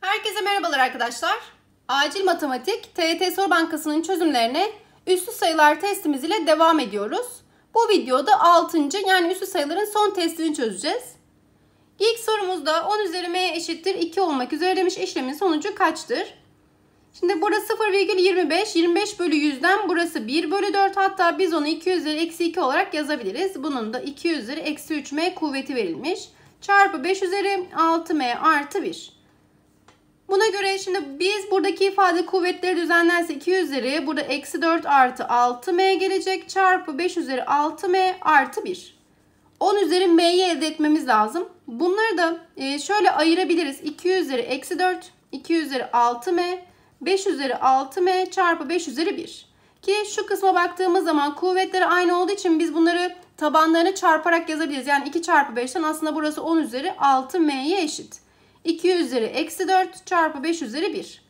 Herkese merhabalar arkadaşlar. Acil Matematik TYT Soru Bankası'nın çözümlerine üslü sayılar testimiz ile devam ediyoruz. Bu videoda 6. yani üslü sayıların son testini çözeceğiz. İlk sorumuzda 10 üzeri m eşittir 2 olmak üzere demiş, işlemin sonucu kaçtır? Şimdi burası 0,25, 25 bölü 100'den burası 1 bölü 4. Hatta biz onu 2 üzeri eksi 2 olarak yazabiliriz. Bunun da 2 üzeri eksi 3m kuvveti verilmiş. Çarpı 5 üzeri 6m artı 1. Buna göre şimdi biz buradaki ifade kuvvetleri düzenlerse 2 üzeri burada eksi 4 artı 6m gelecek. Çarpı 5 üzeri 6m artı 1. 10 üzeri m'yi elde etmemiz lazım. Bunları da şöyle ayırabiliriz. 2 üzeri eksi 4, 2 üzeri 6m. 5 üzeri 6m çarpı 5 üzeri 1. Ki şu kısma baktığımız zaman kuvvetleri aynı olduğu için biz bunları tabanlarını çarparak yazabiliriz. Yani 2 çarpı 5'ten aslında burası 10 üzeri 6m'ye eşit. 2 üzeri eksi 4 çarpı 5 üzeri 1.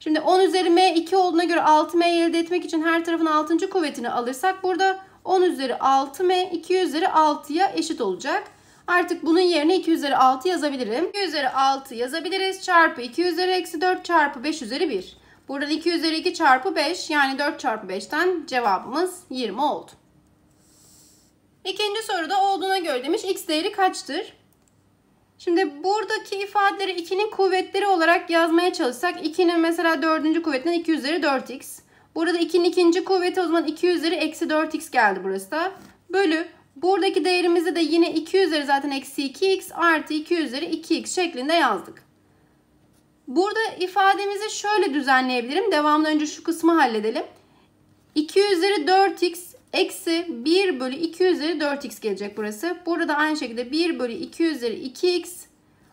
Şimdi 10 üzeri m 2 olduğuna göre 6m'yi elde etmek için her tarafın 6. kuvvetini alırsak burada 10 üzeri 6m 2 üzeri 6'ya eşit olacak. Artık bunun yerine 2 üzeri 6 yazabilirim. 2 üzeri 6 yazabiliriz. Çarpı 2 üzeri eksi 4 çarpı 5 üzeri 1. Buradan 2 üzeri 2 çarpı 5, yani 4 çarpı 5'ten cevabımız 20 oldu. İkinci soruda olduğuna göre demiş x değeri kaçtır? Şimdi buradaki ifadeleri 2'nin kuvvetleri olarak yazmaya çalışsak 2'nin mesela 4. kuvvetinden 2 üzeri 4x. Burada 2'nin 2. kuvveti, o zaman 2 üzeri eksi 4x geldi burası da. Bölü. Buradaki değerimizde de yine 2 üzeri zaten eksi 2x artı 2 üzeri 2x şeklinde yazdık. Burada ifademizi şöyle düzenleyebilirim. Devamlı önce şu kısmı halledelim. 2 üzeri 4x eksi 1 bölü 2 üzeri 4x gelecek burası. Burada da aynı şekilde 1 bölü 2 üzeri 2x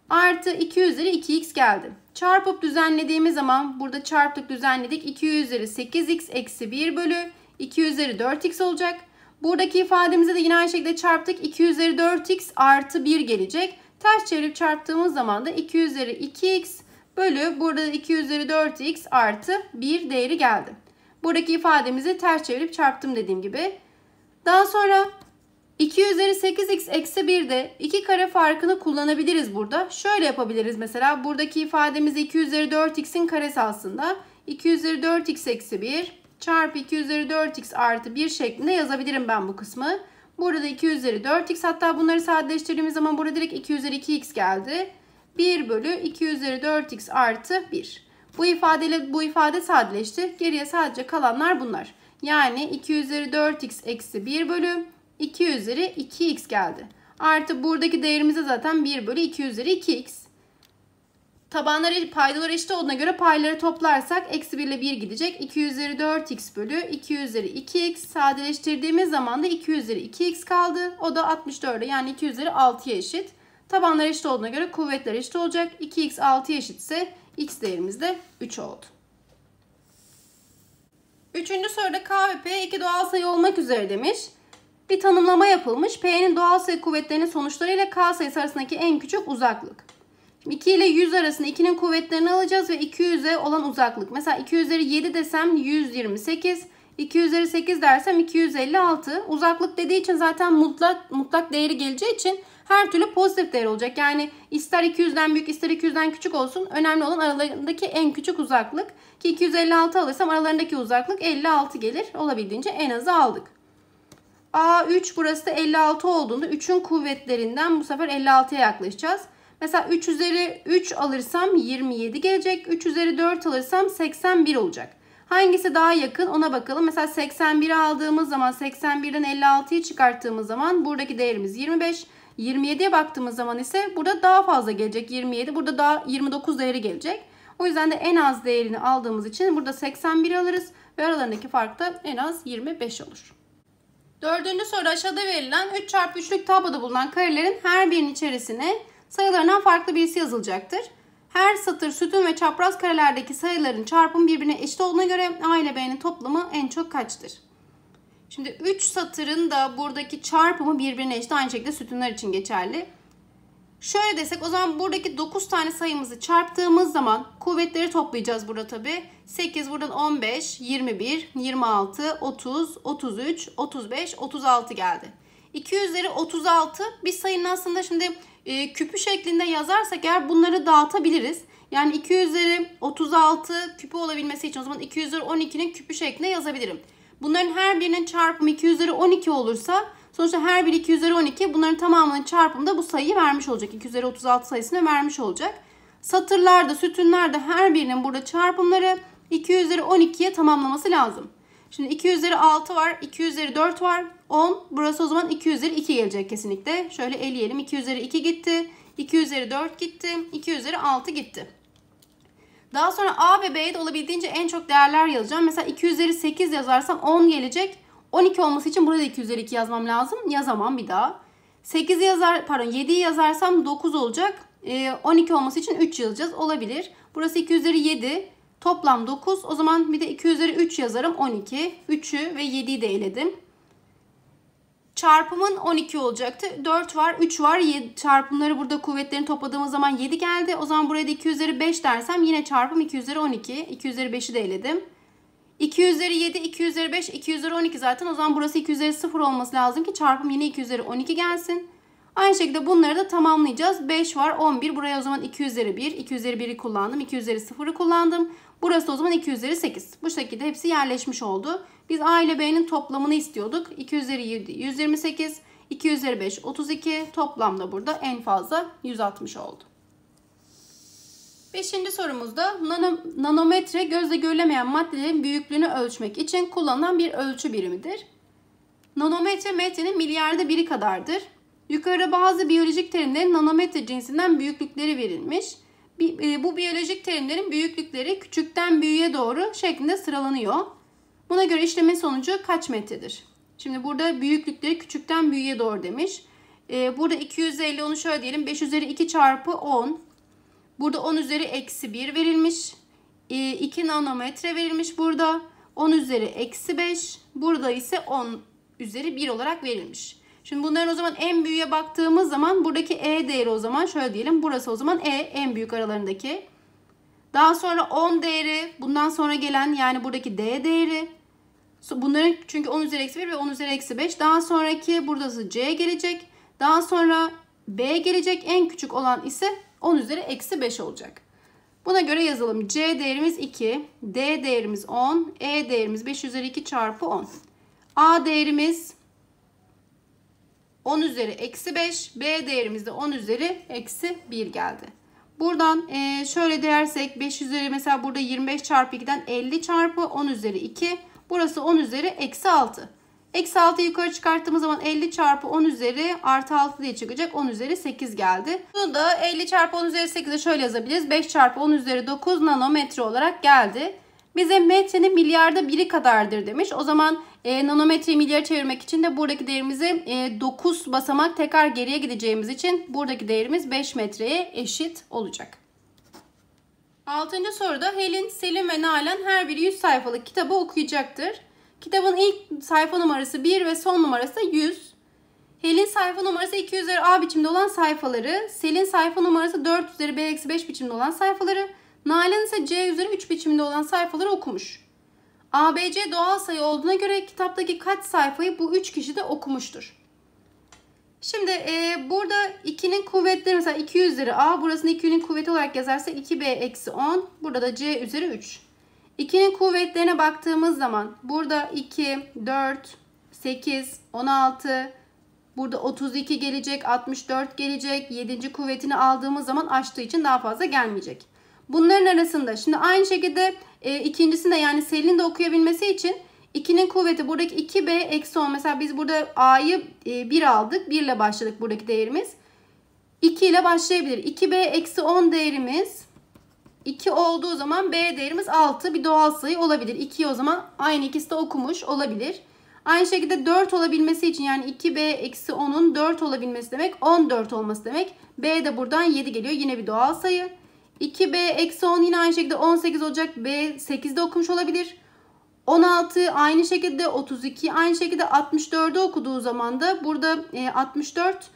artı 2 üzeri 2x geldi. Çarpıp düzenlediğimiz zaman burada çarptık düzenledik. 2 üzeri 8x eksi 1 bölü 2 üzeri 4x olacak. Buradaki ifademize de yine aynı şekilde çarptık. 2 üzeri 4x artı 1 gelecek. Ters çevirip çarptığımız zaman da 2 üzeri 2x bölü burada 2 üzeri 4x artı 1 değeri geldi. Buradaki ifademizi ters çevirip çarptım dediğim gibi. Daha sonra 2 üzeri 8x eksi 1'de 2 kare farkını kullanabiliriz burada. Şöyle yapabiliriz mesela. Buradaki ifademiz 2 üzeri 4x'in karesi aslında. 2 üzeri 4x eksi 1 çarpı 2 üzeri 4x artı 1 şeklinde yazabilirim ben bu kısmı. Burada 2 üzeri 4x, hatta bunları sadeleştirdiğimiz zaman burada direkt 2 üzeri 2x geldi. 1 bölü 2 üzeri 4x artı 1. Bu ifadeyle bu ifade sadeleşti. Geriye sadece kalanlar bunlar. Yani 2 üzeri 4x eksi 1 bölü 2 üzeri 2x geldi. Artı buradaki değerimize zaten 1 bölü 2 üzeri 2x. Tabanları, paydalar eşit olduğuna göre payları toplarsak eksi 1 ile 1 gidecek. 2 üzeri 4x bölü 2 üzeri 2x sadeleştirdiğimiz zaman da 2 üzeri 2x kaldı. O da 64'e, yani 2 üzeri 6'ya eşit. Tabanlar eşit olduğuna göre kuvvetler eşit olacak. 2x 6'ya eşitse x değerimiz de 3 oldu. Üçüncü soruda k ve p iki doğal sayı olmak üzere demiş. Bir tanımlama yapılmış. P'nin doğal sayı kuvvetlerinin sonuçlarıyla k sayısı arasındaki en küçük uzaklık. 2 ile 100 arasında 2'nin kuvvetlerini alacağız ve 200'e olan uzaklık. Mesela 2 üzeri 7 desem 128, 2 üzeri 8 dersem 256. Uzaklık dediği için zaten mutlak değeri geleceği için her türlü pozitif değer olacak. Yani ister 200'den büyük ister 200'den küçük olsun. Önemli olan aralarındaki en küçük uzaklık. Ki 256 alırsam aralarındaki uzaklık 56 gelir. Olabildiğince en azı aldık. A3 burası da 56 olduğunda 3'ün kuvvetlerinden bu sefer 56'ya yaklaşacağız. Mesela 3 üzeri 3 alırsam 27 gelecek. 3 üzeri 4 alırsam 81 olacak. Hangisi daha yakın ona bakalım. Mesela 81'i aldığımız zaman 81'den 56'yı çıkarttığımız zaman buradaki değerimiz 25. 27'ye baktığımız zaman ise burada daha fazla gelecek 27. Burada daha 29 değeri gelecek. O yüzden de en az değerini aldığımız için burada 81 alırız. Ve aralarındaki fark da en az 25 olur. Dördüncü soru aşağıda verilen 3x3'lük tabloda bulunan karelerin her birinin içerisine sayılarından farklı birisi yazılacaktır. Her satır sütun ve çapraz karelerdeki sayıların çarpımı birbirine eşit olduğuna göre A ile B'nin toplamı en çok kaçtır? Şimdi 3 satırın da buradaki çarpımı birbirine eşit, aynı şekilde sütunlar için geçerli. Şöyle desek o zaman buradaki 9 tane sayımızı çarptığımız zaman kuvvetleri toplayacağız burada tabi. 8 buradan 15, 21, 26, 30, 33, 35, 36 geldi. 2 üzeri 36 bir sayının aslında şimdi küpü şeklinde yazarsak eğer bunları dağıtabiliriz. Yani 2 üzeri 36 küpü olabilmesi için o zaman 2 üzeri 12'nin küpü şeklinde yazabilirim. Bunların her birinin çarpımı 2 üzeri 12 olursa sonuçta her biri 2 üzeri 12, bunların tamamının çarpımı da bu sayıyı vermiş olacak. 2 üzeri 36 sayısını vermiş olacak. Satırlarda, sütunlarda her birinin burada çarpımları 2 üzeri 12'ye tamamlaması lazım. Şimdi 2 üzeri 6 var, 2 üzeri 4 var, 10. Burası o zaman 2 üzeri 2 gelecek kesinlikle. Şöyle eleyelim. 2 üzeri 2 gitti, 2 üzeri 4 gitti, 2 üzeri 6 gitti. Daha sonra A ve B'ye de olabildiğince en çok değerler yazacağım. Mesela 2 üzeri 8 yazarsam 10 gelecek. 12 olması için burada 2 üzeri 2 yazmam lazım. Yazamam bir daha. 7'yi yazarsam 9 olacak. 12 olması için 3 yazacağız. Olabilir. Burası 2 üzeri 7. Toplam 9. O zaman bir de 2 üzeri 3 yazarım. 12. 3'ü ve 7'yi de eledim. Çarpımın 12 olacaktı. 4 var, 3 var. Çarpımları burada kuvvetlerini topladığımız zaman 7 geldi. O zaman buraya da 2 üzeri 5 dersem yine çarpım 2 üzeri 12. 2 üzeri 5'i de eledim. 2 üzeri 7, 2 üzeri 5, 2 üzeri 12 zaten. O zaman burası 2 üzeri 0 olması lazım ki çarpım yine 2 üzeri 12 gelsin. Aynı şekilde bunları da tamamlayacağız. 5 var, 11. Buraya o zaman 2 üzeri 1, 2 üzeri 1'i kullandım. 2 üzeri 0'ı kullandım. Burası o zaman 2 üzeri 8. Bu şekilde hepsi yerleşmiş oldu. Biz A ile B'nin toplamını istiyorduk. 2 üzeri 7, 128. 2 üzeri 5, 32. Toplamda burada en fazla 160 oldu. 5. sorumuzda nanometre gözle görülemeyen maddelerin büyüklüğünü ölçmek için kullanılan bir ölçü birimidir. Nanometre metrenin milyarda biri kadardır. Yukarıda bazı biyolojik terimlerin nanometre cinsinden büyüklükleri verilmiş. Bu biyolojik terimlerin büyüklükleri küçükten büyüğe doğru şeklinde sıralanıyor. Buna göre işlemin sonucu kaç metredir? Şimdi burada büyüklükleri küçükten büyüğe doğru demiş. Burada 250, onu şöyle diyelim, 5 üzeri 2 çarpı 10. Burada 10 üzeri eksi 1 verilmiş. 2 nanometre verilmiş burada. 10 üzeri eksi 5. Burada ise 10 üzeri 1 olarak verilmiş. Şimdi bunların o zaman en büyüğe baktığımız zaman buradaki E değeri o zaman şöyle diyelim. Burası o zaman E, en büyük aralarındaki. Daha sonra 10 değeri, bundan sonra gelen yani buradaki D değeri. Bunların çünkü 10 üzeri eksi 1 ve 10 üzeri eksi 5. Daha sonraki burası C gelecek. Daha sonra B gelecek. En küçük olan ise 10 üzeri eksi 5 olacak. Buna göre yazalım. C değerimiz 2, D değerimiz 10, E değerimiz 5 üzeri 2 çarpı 10. A değerimiz 10 üzeri eksi 5, B değerimiz de 10 üzeri eksi 1 geldi. Buradan şöyle değersek 5 üzeri mesela burada 25 çarpı 2'den 50 çarpı 10 üzeri 2. Burası 10 üzeri eksi 6. Eksi 6'yı yukarı çıkarttığımız zaman 50 çarpı 10 üzeri artı 6 diye çıkacak. 10 üzeri 8 geldi. Bunu da 50 çarpı 10 üzeri 8'e şöyle yazabiliriz. 5 çarpı 10 üzeri 9 nanometre olarak geldi. Bize metrenin milyarda biri kadardır demiş. O zaman nanometreyi milyara çevirmek için de buradaki değerimizi 9 basamak tekrar geriye gideceğimiz için buradaki değerimiz 5 metreye eşit olacak. 6. soruda Helin, Selim ve Nalan her biri 100 sayfalık kitabı okuyacaktır. Kitabın ilk sayfa numarası 1 ve son numarası 100. Helin sayfa numarası 2 üzeri A biçimde olan sayfaları, Selin sayfa numarası 4 üzeri B-5 biçimde olan sayfaları, Nalan ise C üzeri 3 biçimde olan sayfaları okumuş. ABC doğal sayı olduğuna göre kitaptaki kaç sayfayı bu 3 kişi de okumuştur? Şimdi burada 2'nin kuvvetleri mesela 2 üzeri A, burasını 2'nin kuvveti olarak yazarsak 2B-10, burada da C üzeri 3. 2'nin kuvvetlerine baktığımız zaman burada 2, 4, 8, 16, burada 32 gelecek, 64 gelecek. 7. kuvvetini aldığımız zaman açtığı için daha fazla gelmeyecek. Bunların arasında şimdi aynı şekilde ikincisinde yani Selin'in de okuyabilmesi için 2'nin kuvveti buradaki 2B-10. Mesela biz burada A'yı 1 aldık. 1 ile başladık buradaki değerimiz. 2 ile başlayabilir. 2B-10 değerimiz 2 olduğu zaman B değerimiz 6, bir doğal sayı olabilir. 2'yi o zaman aynı ikisi de okumuş olabilir. Aynı şekilde 4 olabilmesi için yani 2B-10'un 4 olabilmesi demek 14 olması demek. B de buradan 7 geliyor, yine bir doğal sayı. 2B-10 yine aynı şekilde 18 olacak. B 8'de okumuş olabilir. 16 aynı şekilde, 32 aynı şekilde, 64'ü okuduğu zaman da burada 64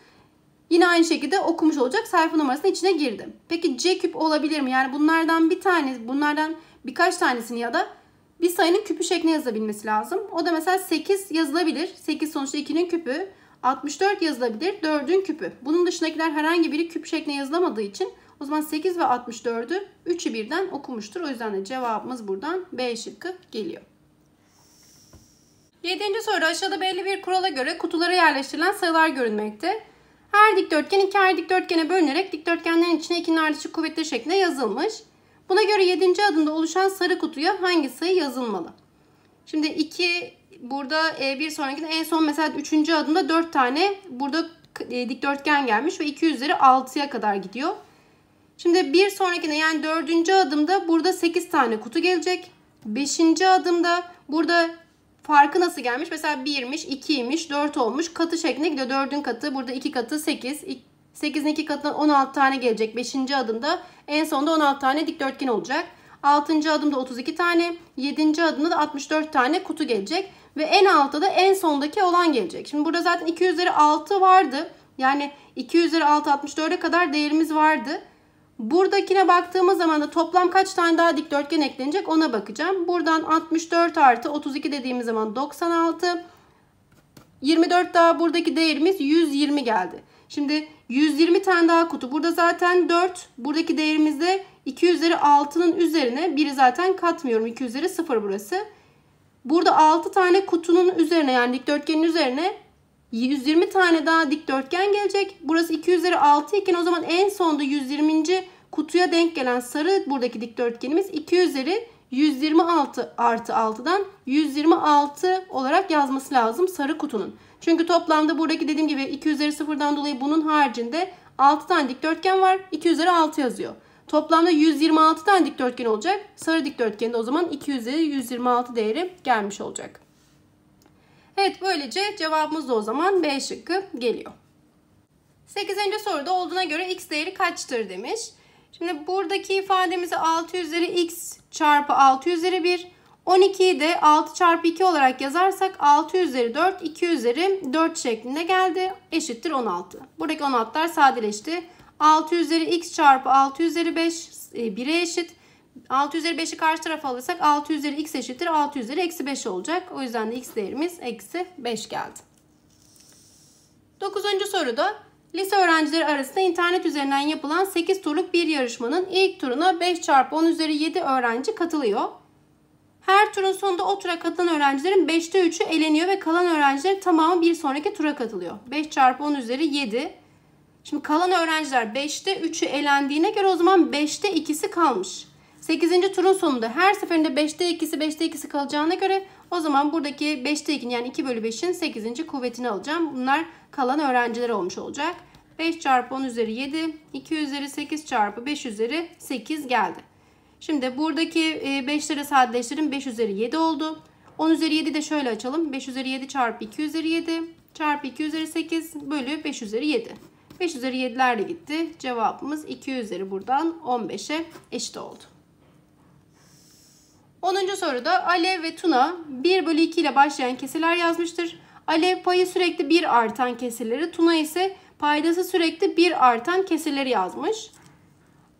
yine aynı şekilde okumuş olacak, sayfa numarasının içine girdim. Peki C küp olabilir mi? Yani bunlardan birkaç tanesini ya da bir sayının küpü şeklinde yazabilmesi lazım. O da mesela 8 yazılabilir. 8 sonuçta 2'nin küpü. 64 yazılabilir. 4'ün küpü. Bunun dışındakiler herhangi biri küp şeklinde yazılamadığı için o zaman 8 ve 64'ü 3'ü birden okumuştur. O yüzden de cevabımız buradan B şıkkı geliyor. 7. soru aşağıda belli bir kurala göre kutulara yerleştirilen sayılar görülmekte. Her dikdörtgen ikişer dikdörtgene bölünerek dikdörtgenlerin içine ikinin ardışık kuvvetleri şeklinde yazılmış. Buna göre 7. adımda oluşan sarı kutuya hangi sayı yazılmalı? Şimdi 2 burada bir sonrakinde en son mesela 3. adımda 4 tane burada dikdörtgen gelmiş ve 2 üzeri 6'ya kadar gidiyor. Şimdi bir sonrakinde yani 4. adımda burada 8 tane kutu gelecek. 5. adımda burada farkı nasıl gelmiş? Mesela 1'miş, 2'ymiş, 4 olmuş. Katı şeklinde gidiyor. 4'ün katı burada 2 katı 8. 8'in 2 katından 16 tane gelecek. 5. adımda en sonda 16 tane dikdörtgen olacak. 6. adımda 32 tane. 7. adımda da 64 tane kutu gelecek. Ve en altta da en sondaki olan gelecek. Şimdi burada zaten 2 üzeri 6 vardı. Yani 2 üzeri 6 64'e kadar değerimiz vardı. Buradakine baktığımız zaman da toplam kaç tane daha dikdörtgen eklenecek ona bakacağım. Buradan 64 artı 32 dediğimiz zaman 96. 24 daha buradaki değerimiz 120 geldi. Şimdi 120 tane daha kutu. Burada zaten 4. Buradaki değerimizde 2 üzeri 6'nın üzerine biri zaten katmıyorum. 2 üzeri 0 burası. Burada 6 tane kutunun üzerine yani dikdörtgenin üzerine 120 tane daha dikdörtgen gelecek. Burası 2 üzeri 6 iken o zaman en sonda 120. kutuya denk gelen sarı buradaki dikdörtgenimiz 2 üzeri 126 artı 6'dan 126 olarak yazması lazım sarı kutunun. Çünkü toplamda buradaki dediğim gibi 2 üzeri 0'dan dolayı bunun haricinde 6 tane dikdörtgen var. 2 üzeri 6 yazıyor. Toplamda 126 tane dikdörtgen olacak. Sarı dikdörtgeninde o zaman 2 üzeri 126 değeri gelmiş olacak. Evet böylece cevabımız da o zaman B şıkkı geliyor. 8. soruda olduğuna göre x değeri kaçtır demiş. Şimdi buradaki ifademizi 6 üzeri x çarpı 6 üzeri 1. 12'yi de 6 çarpı 2 olarak yazarsak 6 üzeri 4 2 üzeri 4 şeklinde geldi. Eşittir 16. Buradaki 16'lar sadeleşti. 6 üzeri x çarpı 6 üzeri 5 1'e eşit. 6 üzeri 5'i karşı tarafa alırsak 6 üzeri x eşittir 6 üzeri eksi 5 olacak. O yüzden de x değerimiz eksi 5 geldi. 9. soruda lise öğrencileri arasında internet üzerinden yapılan 8 turluk bir yarışmanın ilk turuna 5 çarpı 10 üzeri 7 öğrenci katılıyor. Her turun sonunda o tura katılan öğrencilerin 5'te 3'ü eleniyor ve kalan öğrencilerin tamamı bir sonraki tura katılıyor. 5 çarpı 10 üzeri 7. Şimdi kalan öğrenciler 5'te 3'ü elendiğine göre o zaman 5'te 2'si kalmış. 8. turun sonunda her seferinde 5'te 2'si kalacağına göre o zaman buradaki 5'te 2'nin yani 2 bölü 5'in 8. kuvvetini alacağım. Bunlar kalan öğrenciler olmuş olacak. 5 çarpı 10 üzeri 7, 2 üzeri 8 çarpı 5 üzeri 8 geldi. Şimdi buradaki 5'lere sadeleştirin 5 üzeri 7 oldu. 10 üzeri 7 de şöyle açalım. 5 üzeri 7 çarpı 2 üzeri 7 çarpı 2 üzeri 8 bölü 5 üzeri 7. 5 üzeri 7'ler de gitti. Cevabımız 2 üzeri buradan 15'e eşit oldu. 10. soruda Alev ve Tuna 1 bölü 2 ile başlayan keseler yazmıştır. Alev payı sürekli 1 artan keseleri, Tuna ise paydası sürekli 1 artan keseleri yazmış.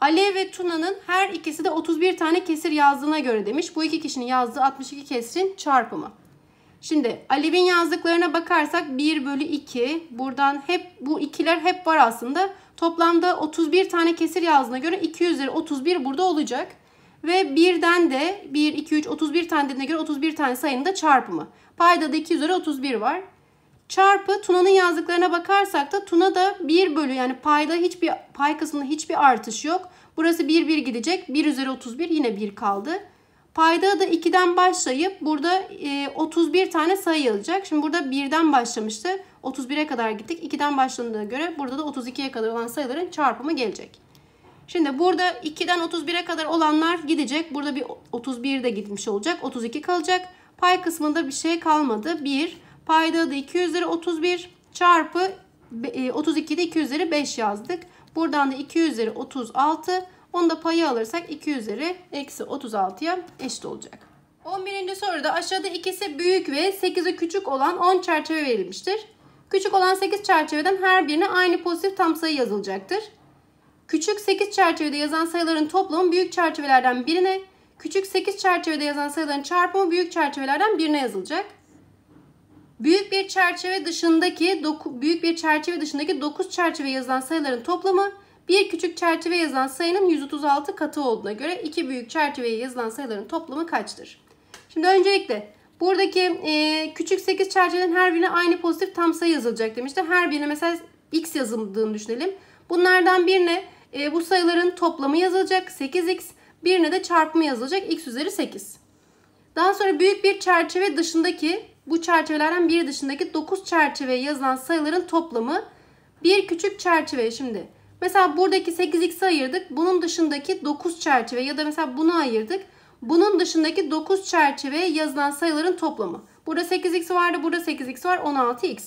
Alev ve Tuna'nın her ikisi de 31 tane kesir yazdığına göre demiş. Bu iki kişinin yazdığı 62 kesirin çarpımı. Şimdi Alev'in yazdıklarına bakarsak 1 bölü 2. Buradan hep bu ikiler hep var aslında. Toplamda 31 tane kesir yazdığına göre 2 üzeri 31 burada olacak. Ve 1'den de 1, 2, 3, 31 tane dediğine göre 31 tane sayının da çarpımı. Payda da 2 üzeri 31 var. Çarpı Tuna'nın yazdıklarına bakarsak da Tuna da 1 bölü yani payda hiçbir pay kısmında hiçbir artış yok. Burası 1, 1 gidecek. 1 üzeri 31 yine 1 kaldı. Payda da 2'den başlayıp burada 31 tane sayı yazacak. Şimdi burada 1'den başlamıştı. 31'e kadar gittik. 2'den başlandığına göre burada da 32'ye kadar olan sayıların çarpımı gelecek. Şimdi burada 2'den 31'e kadar olanlar gidecek. Burada bir 31 de gitmiş olacak. 32 kalacak. Pay kısmında bir şey kalmadı. 1. Payda da 2 üzeri 31 çarpı 32'de 2 üzeri 5 yazdık. Buradan da 2 üzeri 36. Onu da payı alırsak 2 üzeri eksi 36'ya eşit olacak. 11. soruda aşağıda ikisi büyük ve 8'i küçük olan 10 çerçeve verilmiştir. Küçük olan 8 çerçeveden her birine aynı pozitif tam sayı yazılacaktır. Küçük 8 çerçevede yazan sayıların toplamı büyük çerçevelerden birine, küçük 8 çerçevede yazan sayıların çarpımı büyük çerçevelerden birine yazılacak. Büyük bir çerçeve dışındaki 9 çerçeve yazılan sayıların toplamı bir küçük çerçeve yazılan sayının 136 katı olduğuna göre iki büyük çerçeveye yazılan sayıların toplamı kaçtır? Şimdi öncelikle buradaki küçük 8 çerçevenin her birine aynı pozitif tam sayı yazılacak demişti. Her birine mesela x yazıldığını düşünelim. Bunlardan birine bu sayıların toplamı yazılacak 8x, birine de çarpımı yazılacak x üzeri 8. Daha sonra büyük bir çerçeve dışındaki bu çerçevelerden biri dışındaki 9 çerçeveye yazılan sayıların toplamı bir küçük çerçeve. Şimdi mesela buradaki 8x'i ayırdık. Bunun dışındaki 9 çerçeve ya da mesela bunu ayırdık. Bunun dışındaki 9 çerçeveye yazılan sayıların toplamı. Burada 8x vardı, burada 8x var, 16x.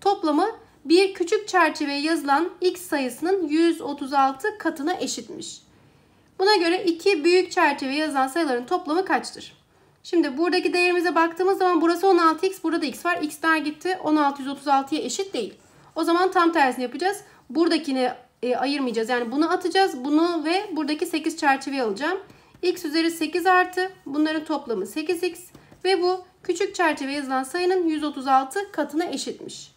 Toplamı bir küçük çerçeveye yazılan x sayısının 136 katına eşitmiş. Buna göre iki büyük çerçeveye yazılan sayıların toplamı kaçtır? Şimdi buradaki değerimize baktığımız zaman burası 16x, burada da x var. X'ler gitti. 16 136'ya eşit değil. O zaman tam tersini yapacağız. Buradakini ayırmayacağız. Yani bunu atacağız. Bunu ve buradaki 8 çerçeveyi alacağım. X üzeri 8 artı bunların toplamı 8x ve bu küçük çerçeve yazılan sayının 136 katına eşitmiş.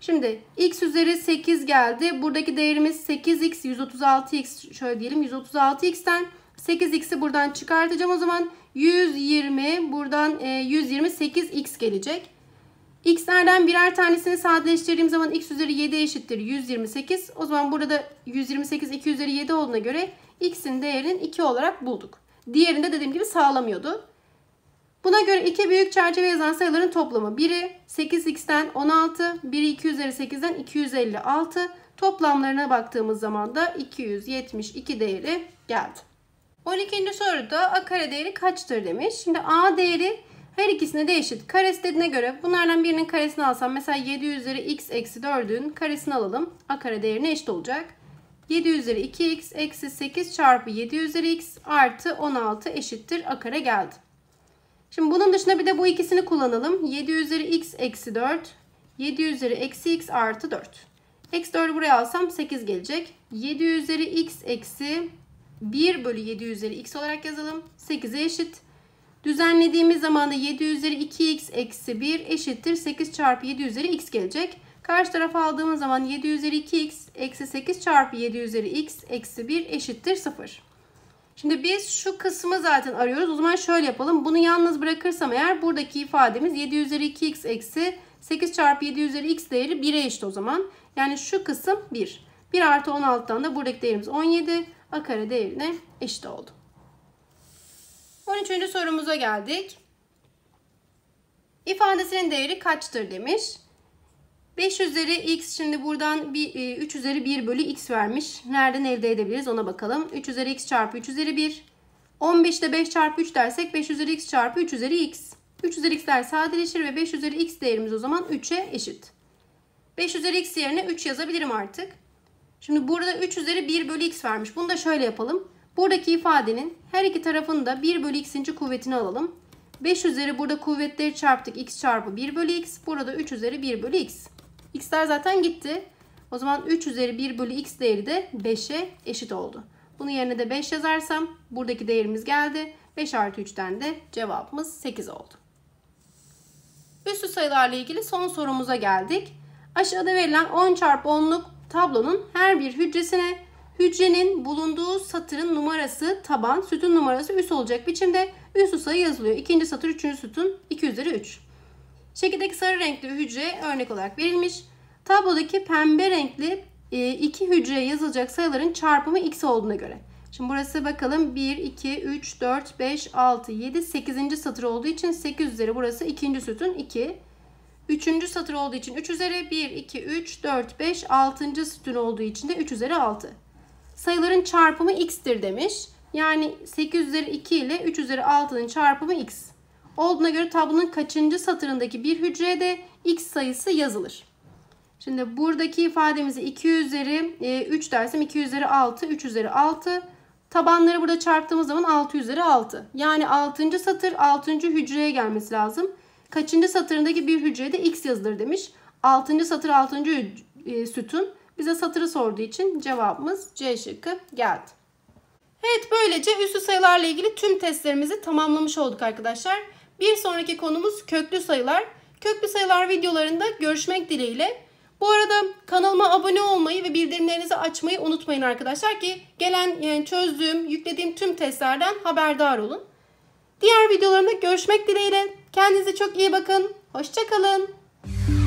Şimdi x üzeri 8 geldi. Buradaki değerimiz 8x 136x, şöyle diyelim 136x'ten 8x'i buradan çıkartacağım. O zaman 120 buradan 128x gelecek. X'lerden birer tanesini sadeleştirdiğim zaman x üzeri 7 eşittir 128. O zaman burada 128 2 üzeri 7 olduğuna göre x'in değerini 2 olarak bulduk. Diğerinde dediğim gibi sağlamıyordu. Buna göre iki büyük çerçeve yazan sayıların toplamı. Biri 8x'ten 16, biri 2 üzeri 8'den 256. Toplamlarına baktığımız zaman da 272 değeri geldi. 12. soruda a kare değeri kaçtır demiş. Şimdi a değeri her ikisine de eşit. Karesi dediğine göre bunlardan birinin karesini alsam mesela 7 üzeri x eksi 4'ün karesini alalım. A kare değerine eşit olacak. 7 üzeri 2x eksi 8 çarpı 7 üzeri x artı 16 eşittir a kare geldi. Şimdi bunun dışında bir de bu ikisini kullanalım. 7 üzeri x eksi 4, 7 üzeri eksi x artı 4. Eksi 4'ü buraya alsam 8 gelecek. 7 üzeri x eksi 1 bölü 7 üzeri x olarak yazalım. 8'e eşit. Düzenlediğimiz zaman da 7 üzeri 2x eksi 1 eşittir 8 çarpı 7 üzeri x gelecek. Karşı tarafa aldığımız zaman 7 üzeri 2x eksi 8 çarpı 7 üzeri x eksi 1 eşittir 0. Şimdi biz şu kısmı zaten arıyoruz. O zaman şöyle yapalım. Bunu yalnız bırakırsam eğer buradaki ifademiz 7 üzeri 2x eksi 8 çarpı 7 üzeri x değeri 1'e eşit o zaman. Yani şu kısım 1. 1 artı 16'dan da buradaki değerimiz 17. A kare değerine eşit oldu. 13. sorumuza geldik. İfadesinin değeri kaçtır demiş. 5 üzeri x, şimdi buradan 3 üzeri 1 bölü x vermiş. Nereden elde edebiliriz ona bakalım. 3 üzeri x çarpı 3 üzeri 1. 15'te 5 çarpı 3 dersek 5 üzeri x çarpı 3 üzeri x. 3 üzeri x'ler sadeleşir ve 5 üzeri x değerimiz o zaman 3'e eşit. 5 üzeri x yerine 3 yazabilirim artık. Şimdi burada 3 üzeri 1 bölü x vermiş. Bunu da şöyle yapalım. Buradaki ifadenin her iki tarafını da 1 bölü x'inci kuvvetini alalım. 5 üzeri burada kuvvetleri çarptık. X çarpı 1 bölü x. Burada 3 üzeri 1 bölü x. X'ler zaten gitti. O zaman 3 üzeri 1 bölü x değeri de 5'e eşit oldu. Bunun yerine de 5 yazarsam buradaki değerimiz geldi. 5 artı 3'ten de cevabımız 8 oldu. Üslü sayılarla ilgili son sorumuza geldik. Aşağıda verilen 10 çarpı 10'luk tablonun her bir hücresine hücrenin bulunduğu satırın numarası taban, sütun numarası üs olacak biçimde üslü sayı yazılıyor. 2. satır 3. sütun 2 üzeri 3. Şekildeki sarı renkli hücre örnek olarak verilmiş. Tablodaki pembe renkli iki hücreye yazılacak sayıların çarpımı x olduğuna göre. Şimdi burası bakalım 1, 2, 3, 4, 5, 6, 7, 8. satır olduğu için 8 üzeri burası 2. sütun 2. 3. satır olduğu için 3 üzeri 1, 2, 3, 4, 5, 6. sütun olduğu için de 3 üzeri 6. Sayıların çarpımı x'tir demiş. Yani 8 üzeri 2 ile 3 üzeri 6'nın çarpımı x. Olduğuna göre tablonun kaçıncı satırındaki bir hücrede x sayısı yazılır. Şimdi buradaki ifademizi 2 üzeri 3 dersem 2 üzeri 6, 3 üzeri 6. Tabanları burada çarptığımız zaman 6 üzeri 6. Yani 6. satır 6. hücreye gelmesi lazım. Kaçıncı satırındaki bir hücrede x yazılır demiş. 6. satır 6. sütun. Bize satırı sorduğu için cevabımız C şıkkı geldi. Evet, böylece üslü sayılarla ilgili tüm testlerimizi tamamlamış olduk arkadaşlar. Bir sonraki konumuz köklü sayılar. köklü sayılar videolarında görüşmek dileğiyle. Bu arada kanalıma abone olmayı ve bildirimlerinizi açmayı unutmayın arkadaşlar ki gelen, yani çözdüğüm, yüklediğim tüm testlerden haberdar olun. Diğer videolarımda görüşmek dileğiyle. Kendinize çok iyi bakın. Hoşça kalın.